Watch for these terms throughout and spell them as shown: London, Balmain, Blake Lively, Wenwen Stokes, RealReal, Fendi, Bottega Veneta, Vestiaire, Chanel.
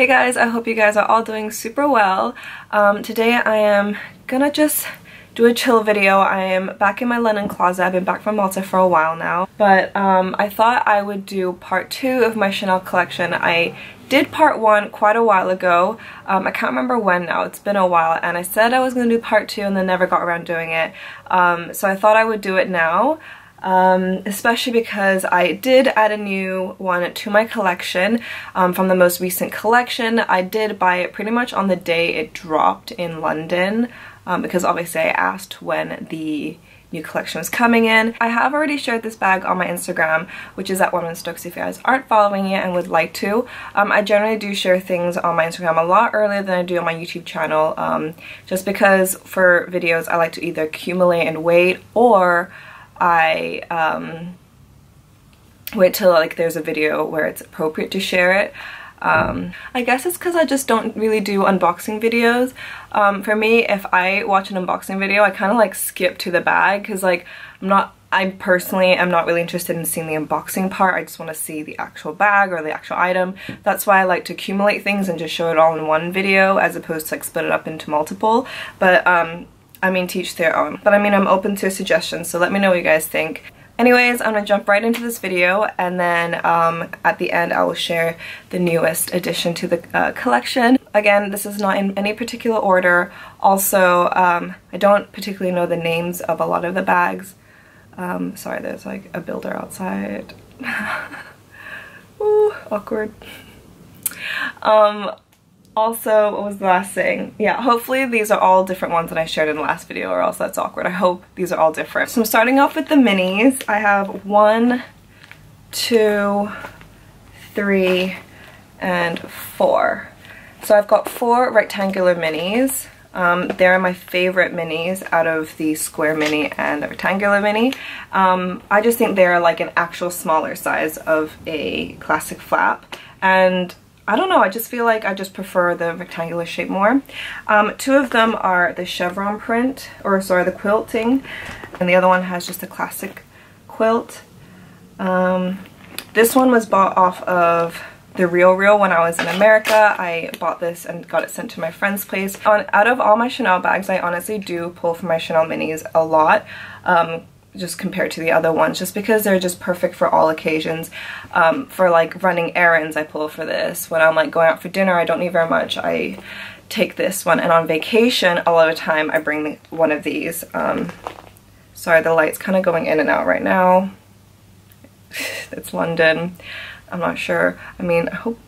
Hey guys, I hope you guys are all doing super well. Today I am gonna just do a chill video. I am back in my London closet. I've been back from Malta for a while now, but I thought I would do part two of my Chanel collection. I did part one quite a while ago. I can't remember when now, it's been a while, and I said I was gonna do part two and then never got around doing it. So I thought I would do it now. Especially because I did add a new one to my collection from the most recent collection. I did buy it pretty much on the day it dropped in London because obviously I asked when the new collection was coming in. I have already shared this bag on my Instagram, which is at Wenwen Stokes if you guys aren't following it and would like to. I generally do share things on my Instagram a lot earlier than I do on my YouTube channel just because for videos I like to either accumulate and wait, or I wait till like there's a video where it's appropriate to share it. I guess it's because I just don't really do unboxing videos. For me, if I watch an unboxing video, I kind of like skip to the bag because like I personally am not really interested in seeing the unboxing part. I just want to see the actual bag or the actual item. That's why I like to accumulate things and just show it all in one video as opposed to like split it up into multiple. But I mean, teach their own. But I mean, I'm open to suggestions, so let me know what you guys think. Anyways, I'm gonna jump right into this video, and then at the end I will share the newest addition to the collection. Again, this is not in any particular order. Also, I don't particularly know the names of a lot of the bags. Sorry, there's like a builder outside. Ooh, awkward. Also, what was the last thing? Yeah, hopefully these are all different ones that I shared in the last video, or else that's awkward. I hope these are all different. So I'm starting off with the minis. I have 1, 2, 3, and 4. So I've got 4 rectangular minis. They're my favorite minis out of the square mini and the rectangular mini. I just think they're like an actual smaller size of a classic flap, and I don't know, I just feel like I just prefer the rectangular shape more. 2 of them are the chevron print, or sorry, the quilting, and the other one has just a classic quilt. This one was bought off of the RealReal when I was in America. I bought this and got it sent to my friend's place. Out of all my Chanel bags, I honestly do pull from my Chanel minis a lot. Just compared to the other ones, just because they're just perfect for all occasions. For like running errands, I pull for this. When I'm like going out for dinner, I don't need very much, I take this one. And on vacation, a lot of time, I bring one of these. Sorry, the light's kind of going in and out right now. It's London. I'm not sure. I mean, I hope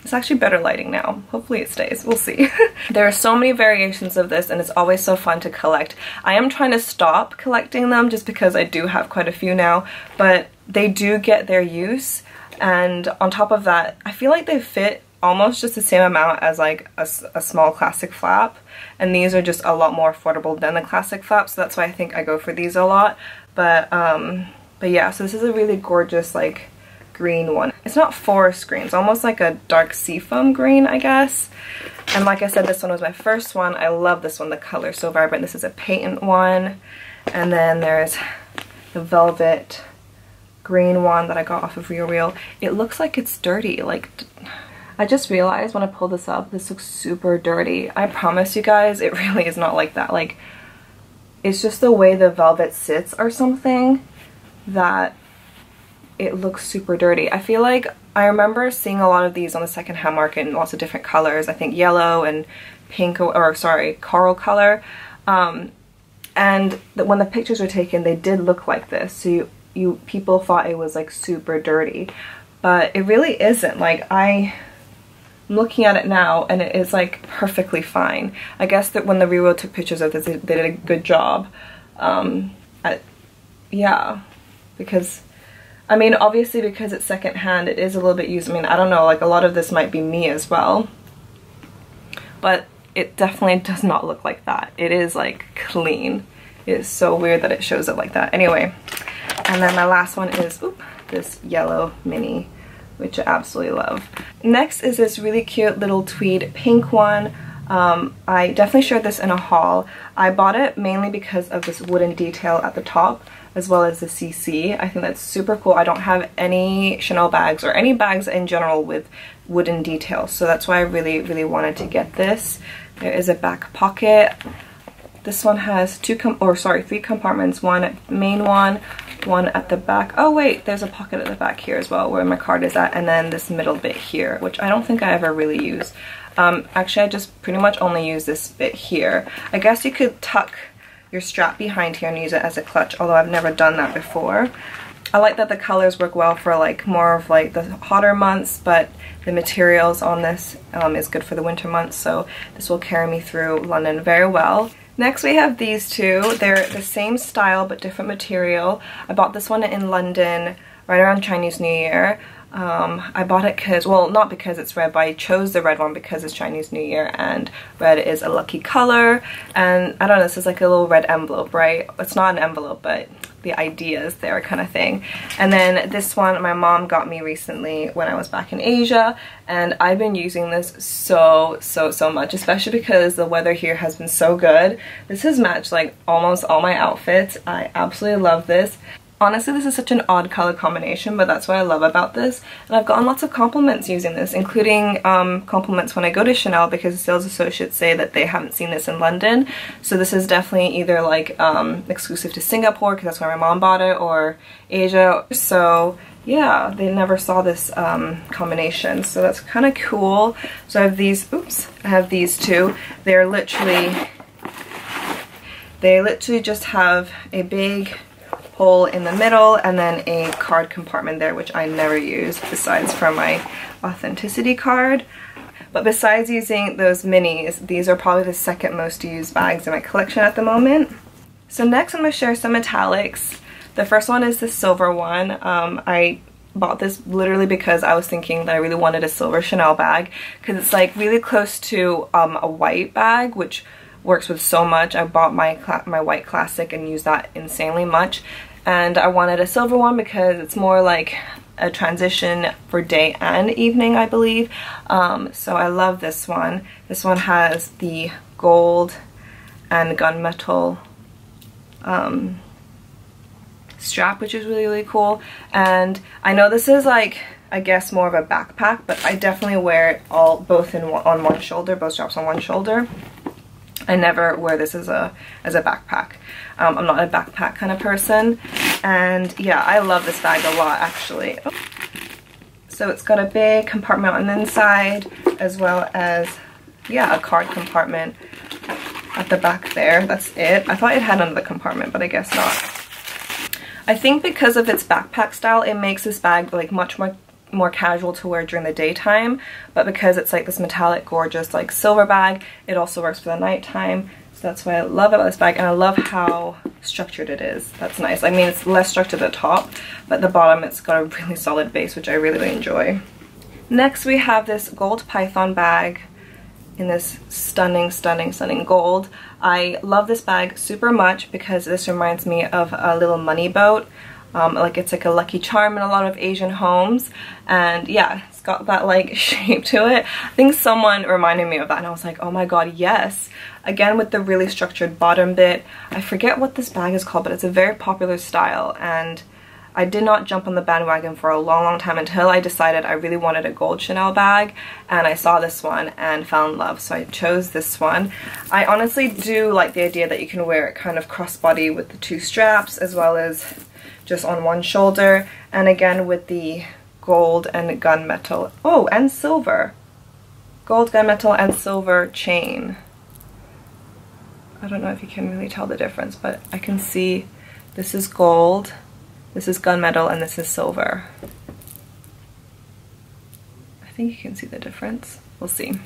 it's actually better lighting now. Hopefully it stays. We'll see. There are so many variations of this, and it's always so fun to collect. I am trying to stop collecting them just because I do have quite a few now, but they do get their use. And on top of that, I feel like they fit almost just the same amount as like a small classic flap. And these are just a lot more affordable than the classic flap, so that's why I think I go for these a lot. But yeah, so this is a really gorgeous like green one. It's not forest green, it's almost like a dark seafoam green, I guess. And like I said, this one was my first one. I love this one, the color is so vibrant. This is a patent one. And then there's the velvet green one that I got off of RealReal. It looks like it's dirty. Like, I just realized when I pulled this up, this looks super dirty. I promise you guys, it really is not like that. Like, it's just the way the velvet sits or something that it looks super dirty. I feel like I remember seeing a lot of these on the secondhand market in lots of different colors. I think yellow and pink, or sorry, coral color. And when the pictures were taken, they did look like this. So people thought it was like super dirty, but it really isn't. Like I'm looking at it now, and it is like perfectly fine. I guess that when the RealReal took pictures of this, they did a good job. Yeah, because I mean, obviously because it's secondhand, it is a little bit used. I mean, I don't know, like a lot of this might be me as well. But it definitely does not look like that. It is like clean. It is so weird that it shows it like that. Anyway, and then my last one is this yellow mini, which I absolutely love. Next is this really cute little tweed pink one. I definitely shared this in a haul. I bought it mainly because of this wooden detail at the top, as well as the CC. I think that's super cool. I don't have any Chanel bags or any bags in general with wooden details, so that's why I really wanted to get this. There is a back pocket. This one has three compartments, one main one, one at the back. Oh wait, there's a pocket at the back here as well where my card is at, and then this middle bit here, which I don't think I ever really use. Actually, I just pretty much only use this bit here. I guess you could tuck your strap behind here and use it as a clutch, although I've never done that before. I like that the colors work well for like more of like the hotter months, but the materials on this is good for the winter months, so this will carry me through London very well. Next we have these two. They're the same style but different material. I bought this one in London right around Chinese New Year. I bought it because, well, not because it's red, but I chose the red one because it's Chinese New Year and red is a lucky color. And I don't know, this is like a little red envelope, right? It's not an envelope, but the idea is there, kind of thing. And then this one my mom got me recently when I was back in Asia, and I've been using this so much, especially because the weather here has been so good. This has matched like almost all my outfits. I absolutely love this. Honestly, this is such an odd color combination, but that's what I love about this. And I've gotten lots of compliments using this, including compliments when I go to Chanel, because sales associates say that they haven't seen this in London. So this is definitely either like exclusive to Singapore, because that's where my mom bought it, or Asia. So yeah, they never saw this combination. So that's kind of cool. So I have these, oops, I have these two. They're literally, just have a big hole in the middle and then a card compartment there, which I never use besides for my authenticity card. But besides using those minis, these are probably the second most used bags in my collection at the moment. So next I'm going to share some metallics. The first one is the silver one. I bought this literally because I was thinking that I really wanted a silver Chanel bag, because it's like really close to a white bag, which works with so much. I bought my white classic and used that insanely much, and I wanted a silver one because it's more like a transition for day and evening, I believe. So I love this one. This one has the gold and gunmetal strap, which is really cool. And I know this is like, I guess, more of a backpack, but I definitely wear it all on one shoulder, both straps on one shoulder. I never wear this as a backpack. I'm not a backpack kind of person, and yeah, I love this bag a lot actually. So it's got a big compartment on the inside, as well as, yeah, a card compartment at the back there. That's it. I thought it had another compartment, but I guess not. I think because of its backpack style, it makes this bag like much more casual to wear during the daytime, but because it's like this metallic gorgeous like silver bag, it also works for the nighttime. So that's what I love about this bag, and I love how structured it is. That's nice. I mean, it's less structured at the top, but the bottom, it's got a really solid base, which I really enjoy. Next we have this gold python bag in this stunning gold. I love this bag super much because this reminds me of a little money boat. Like it's like a lucky charm in a lot of Asian homes, and yeah, it's got that like shape to it. I think someone reminded me of that, and I was like, oh my god, yes. Again, with the really structured bottom bit. I forget what this bag is called, but it's a very popular style, and I did not jump on the bandwagon for a long time until I decided I really wanted a gold Chanel bag, and I saw this one and fell in love, so I chose this one. I honestly do like the idea that you can wear it kind of crossbody with the two straps, as well as just on one shoulder, and again with the gold and gunmetal, oh, and silver, gold, gunmetal, and silver chain. I don't know if you can really tell the difference, but I can see this is gold, this is gunmetal, and this is silver. I think you can see the difference. We'll see.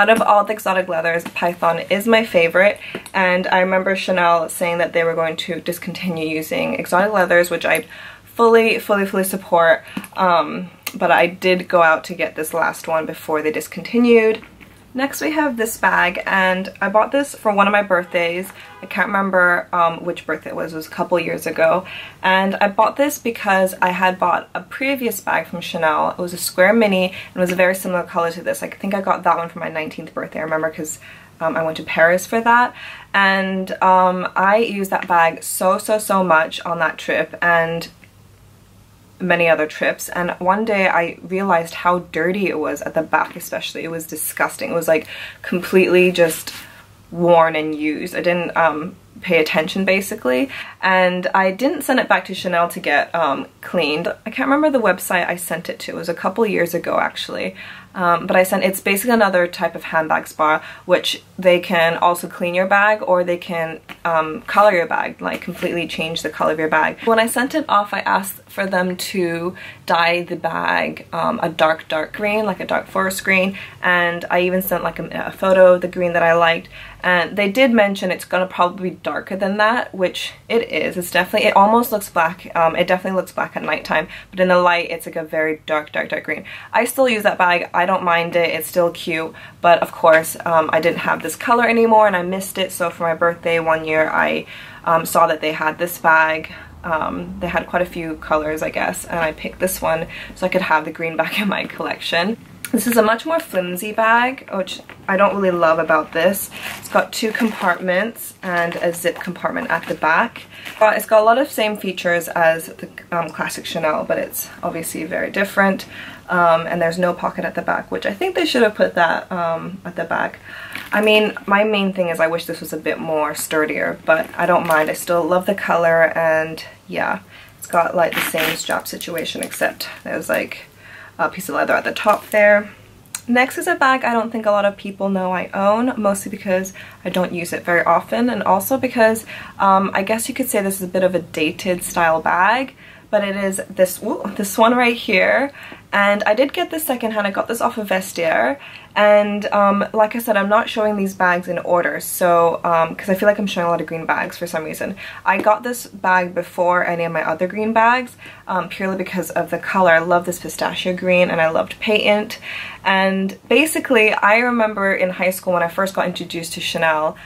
Out of all the exotic leathers, python is my favorite, and I remember Chanel saying that they were going to discontinue using exotic leathers, which I fully support, but I did go out to get this last one before they discontinued. Next we have this bag, and I bought this for one of my birthdays. I can't remember which birthday it was a couple years ago. And I bought this because I had bought a previous bag from Chanel. It was a square mini and it was a very similar color to this. I think I got that one for my 19th birthday, I remember, because I went to Paris for that. And I used that bag so much on that trip and many other trips, and one day I realized how dirty it was at the back especially. It was disgusting. It was like completely just worn and used. I didn't pay attention basically, and I didn't send it back to Chanel to get cleaned. I can't remember the website I sent it to. It was a couple years ago actually, but I sent, it's basically another type of handbag spa, which they can also clean your bag or they can color your bag, like completely change the color of your bag. When I sent it off, I asked for them to dye the bag a dark green, like a dark forest green, and I even sent like a photo of the green that I liked, and they did mention it's gonna probably be darker than that, which it is. It's definitely, it almost looks black. It definitely looks black at nighttime, but in the light it's like a very dark green. I still use that bag. I don't mind it, it's still cute, but of course I didn't have this color anymore and I missed it, so for my birthday one year I saw that they had this bag. They had quite a few colors I guess, and I picked this one so I could have the green back in my collection. This is a much more flimsy bag, which I don't really love about this. It's got two compartments and a zip compartment at the back. It's got a lot of same features as the classic Chanel, but it's obviously very different. And there's no pocket at the back, which I think they should have put that at the back. I mean, my main thing is I wish this was a bit more sturdier, but I don't mind. I still love the color, and yeah, it's got like the same strap situation, except there's like a piece of leather at the top there. Next is a bag I don't think a lot of people know I own, mostly because I don't use it very often, and also because I guess you could say this is a bit of a dated style bag, but it is this, ooh, this one right here. And I did get this secondhand. I got this off of Vestiaire, and like I said, I'm not showing these bags in order, so because I feel like I'm showing a lot of green bags for some reason. I got this bag before any of my other green bags, purely because of the color. I love this pistachio green, and I loved patent. And basically, I remember in high school when I first got introduced to Chanel,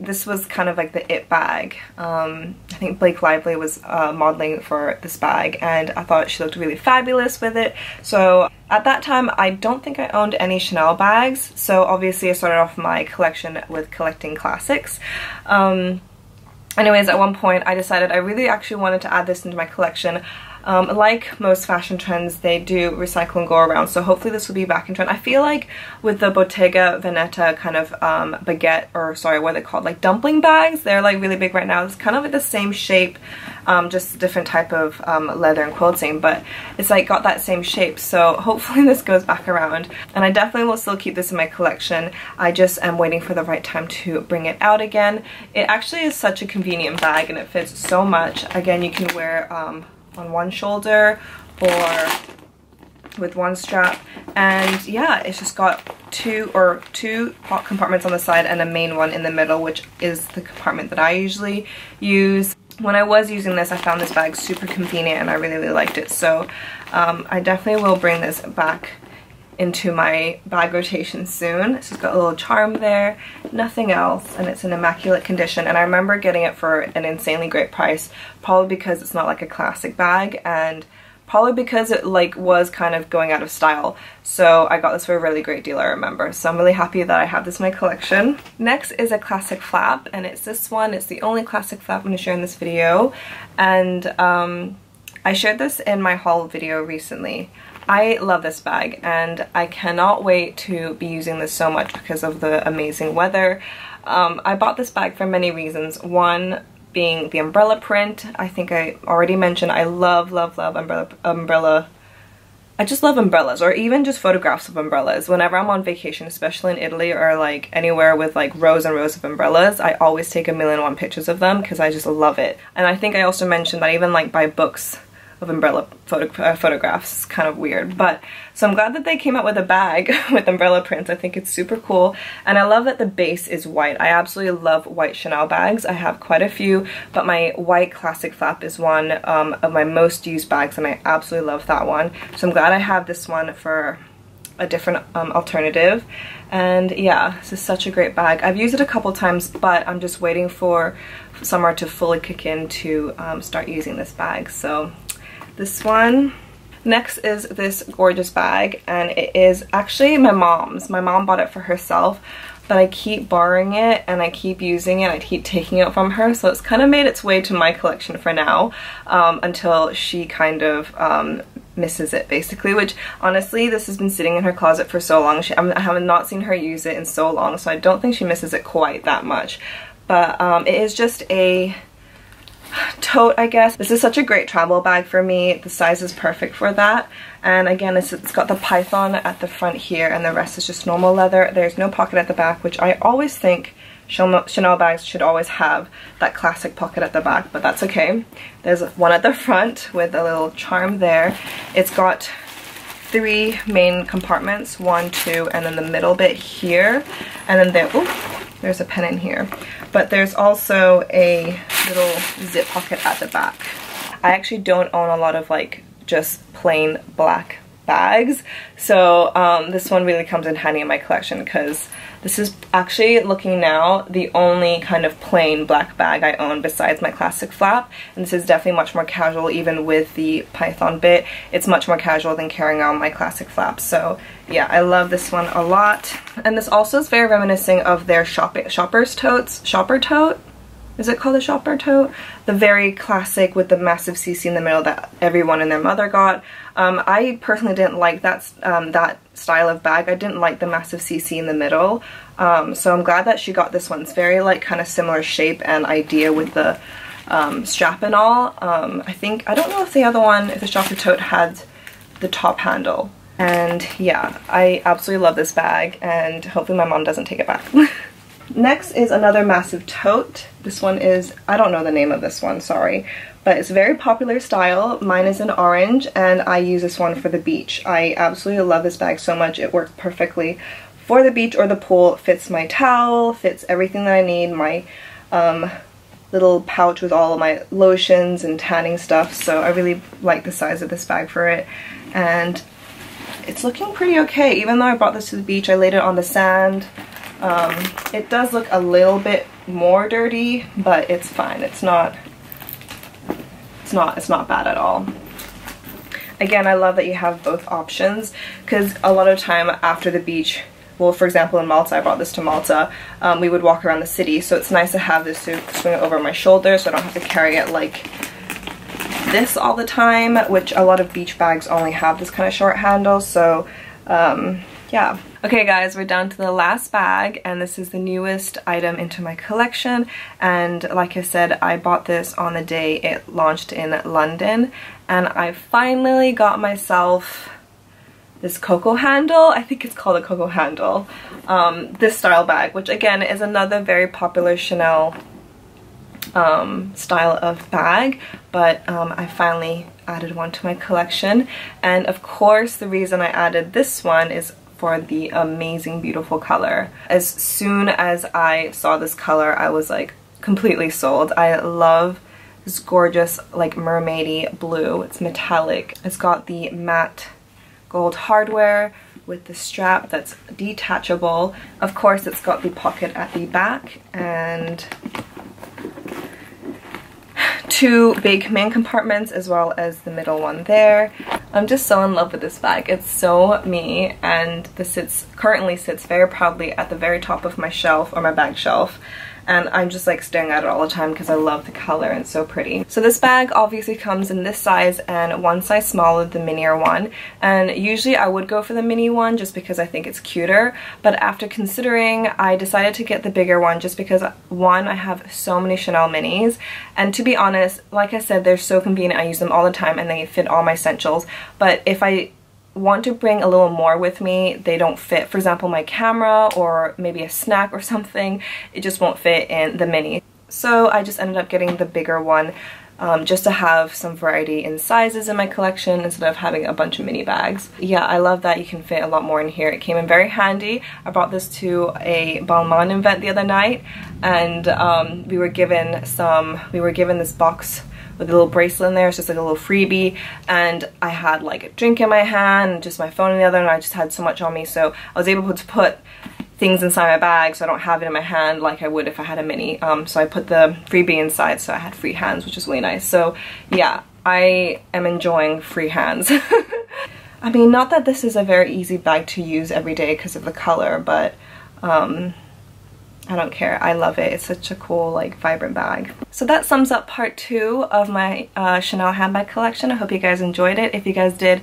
this was kind of like the it bag. I think Blake Lively was modeling for this bag, and I thought she looked really fabulous with it. So at that time, I don't think I owned any Chanel bags, so obviously I started off my collection with collecting classics. Anyways, at one point I decided I really actually wanted to add this into my collection. Like most fashion trends, they do recycle and go around, so hopefully this will be back in trend. I feel like with the Bottega Veneta kind of baguette, or sorry, what are they called, like dumpling bags, they're like really big right now. It's kind of like the same shape, just different type of leather and quilting, but it's like got that same shape, so hopefully this goes back around. And I definitely will still keep this in my collection. I just am waiting for the right time to bring it out again. It actually is such a convenient bag and it fits so much. Again, you can wear on one shoulder or with one strap, and yeah, it's just got two compartments on the side and a main one in the middle, which is the compartment that I usually use. When I was using this, I found this bag super convenient and I really liked it, so I definitely will bring this back into my bag rotation soon. It's just got a little charm there, nothing else, and it's in immaculate condition. And I remember getting it for an insanely great price, probably because it's not like a classic bag, and probably because it like was kind of going out of style. So I got this for a really great deal, I remember. So I'm really happy that I have this in my collection. Next is a classic flap, and it's this one. It's the only classic flap I'm gonna share in this video. And I shared this in my haul video recently. I love this bag and I cannot wait to be using this so much because of the amazing weather. I bought this bag for many reasons. One being the umbrella print. I think I already mentioned I love umbrella. I just love umbrellas, or even just photographs of umbrellas. Whenever I'm on vacation, especially in Italy or like anywhere with like rows and rows of umbrellas, I always take 1,000,001 pictures of them because I just love it. And I think I also mentioned that I even like buy books of umbrella photographs. It's kind of weird, but so I'm glad that they came out with a bag with umbrella prints. I think it's super cool, and I love that the base is white. I absolutely love white Chanel bags. I have quite a few, but my white classic flap is one of my most used bags, and I absolutely love that one. So I'm glad I have this one for a different alternative. And yeah, this is such a great bag. I've used it a couple times, but I'm just waiting for summer to fully kick in to start using this bag. So this one. Next is this gorgeous bag, and it is actually my mom's. My mom bought it for herself, but I keep borrowing it and I keep using it. I keep taking it from her, so it's kind of made its way to my collection for now, until she kind of misses it, basically. Which honestly, this has been sitting in her closet for so long. I have not seen her use it in so long, so I don't think she misses it quite that much. But it is just a tote, I guess. This is such a great travel bag for me. The size is perfect for that. And again, it's got the python at the front here, and the rest is just normal leather. There's no pocket at the back, which I always think Chanel bags should always have that classic pocket at the back, but that's okay. There's one at the front with a little charm there. It's got three main compartments, 1, 2, and then the middle bit here. And then there's a pen in here, but there's also a little zip pocket at the back. I actually don't own a lot of like just plain black bags, so this one really comes in handy in my collection, because this is actually, looking now, the only kind of plain black bag I own besides my classic flap. And this is definitely much more casual. Even with the python bit, it's much more casual than carrying on my classic flap. So yeah, I love this one a lot. And this also is very reminiscent of their shopper tote. Is it called a shopper tote? The very classic with the massive CC in the middle that everyone and their mother got. I personally didn't like that style of bag. I didn't like the massive CC in the middle. So I'm glad that she got this one. It's very like kind of similar shape and idea with the strap and all. I don't know if the other one, if the shopper tote had the top handle. And yeah, I absolutely love this bag, and hopefully my mom doesn't take it back. Next is another massive tote. This one is, I don't know the name of this one, sorry, but it's a very popular style. Mine is in orange, and I use this one for the beach. I absolutely love this bag so much. It works perfectly for the beach or the pool. It fits my towel, fits everything that I need, my little pouch with all of my lotions and tanning stuff. So I really like the size of this bag for it, and it's looking pretty okay. Even though I brought this to the beach, I laid it on the sand. It does look a little bit more dirty, but it's fine. It's not bad at all. Again, I love that you have both options, because a lot of time after the beach, well, for example, in Malta, I brought this to Malta, we would walk around the city, so it's nice to have this to swing over my shoulder, so I don't have to carry it like this all the time, which a lot of beach bags only have this kind of short handle. So yeah. Okay guys, we're down to the last bag, and this is the newest item into my collection. And like I said, I bought this on the day it launched in London, and I finally got myself this cocoa handle. I think it's called a cocoa handle. This style bag, which again is another very popular Chanel style of bag, but I finally added one to my collection. And of course, the reason I added this one is for the amazing, beautiful color. As soon as I saw this color, I was like completely sold. I love this gorgeous like mermaidy blue. It's metallic. It's got the matte gold hardware with the strap that's detachable. Of course, it's got the pocket at the back and two big main compartments, as well as the middle one there. I'm just so in love with this bag. It's so me, and this currently sits very proudly at the very top of my shelf, or my bag shelf, and I'm just like staring at it all the time because I love the color and it's so pretty. So this bag obviously comes in this size and one size smaller, the minier one, and usually I would go for the mini one just because I think it's cuter, but after considering, I decided to get the bigger one just because, one, I have so many Chanel minis, and to be honest, like I said, they're so convenient. I use them all the time and they fit all my essentials, but if I want to bring a little more with me, they don't fit. For example, my camera or maybe a snack or something, it just won't fit in the mini. So I just ended up getting the bigger one just to have some variety in sizes in my collection instead of having a bunch of mini bags. Yeah, I love that you can fit a lot more in here. It came in very handy. I brought this to a Balmain event the other night, and we were given this box with a little bracelet in there. It's just like a little freebie, and I had like a drink in my hand and just my phone in the other, and I just had so much on me, so I was able to put things inside my bag so I don't have it in my hand like I would if I had a mini. So I put the freebie inside, so I had free hands, which is really nice. So yeah, I am enjoying free hands. I mean, not that this is a very easy bag to use every day because of the color, but I don't care. I love it. It's such a cool, like, vibrant bag. So that sums up part 2 of my Chanel handbag collection. I hope you guys enjoyed it. If you guys did,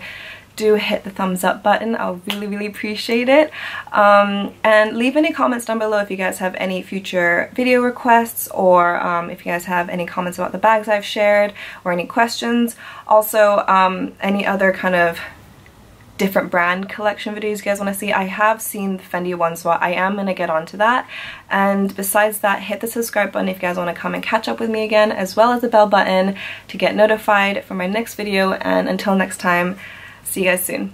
do hit the thumbs up button. I'll really appreciate it. And leave any comments down below if you guys have any future video requests, or if you guys have any comments about the bags I've shared, or any questions. Also, any other kind of different brand collection videos you guys want to see. I have seen the Fendi one, so I am going to get onto that. And besides that, hit the subscribe button if you guys want to come and catch up with me again, as well as the bell button to get notified for my next video. And until next time, see you guys soon.